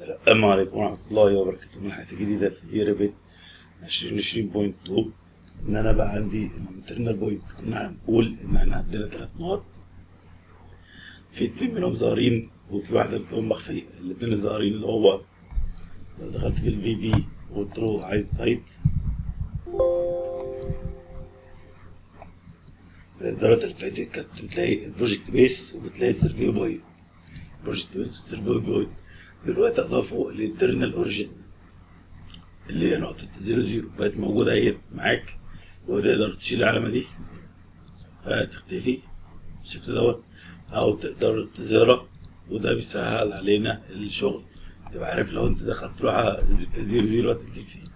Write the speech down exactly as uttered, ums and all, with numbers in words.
السلام عليكم ورحمة الله وبركاته. من حاجة جديدة في ريفيت عشرين عشرين نقطة اتنين. إن أنا بقى عندي الانترنال بوينت. كنا هنقول إن إحنا عندنا تلات نقط، في اتنين منهم ظاهرين وفي واحدة منهم مخفية. الاتنين الظاهرين اللي هو لو دخلت في الفي في وترو عايز سايت، في الإصدارات اللي فاتت كانت بتلاقي البروجكت بيس وبتلاقي السيرفي بوينت. البروجكت بيس والسيرفي بوينت دلوقتي اضافوا الانترنال اوريجن اللي هي نقطة زيرو زيرو، بقت موجودة اهي معاك، وتقدر تشيل العلامة دي فتختفي بالشكل دوت، أو تقدر تزرع، وده بيسهل علينا الشغل. تبقى عارف لو أنت دخلت تروح على زيرو زيرو هتنزل فيه.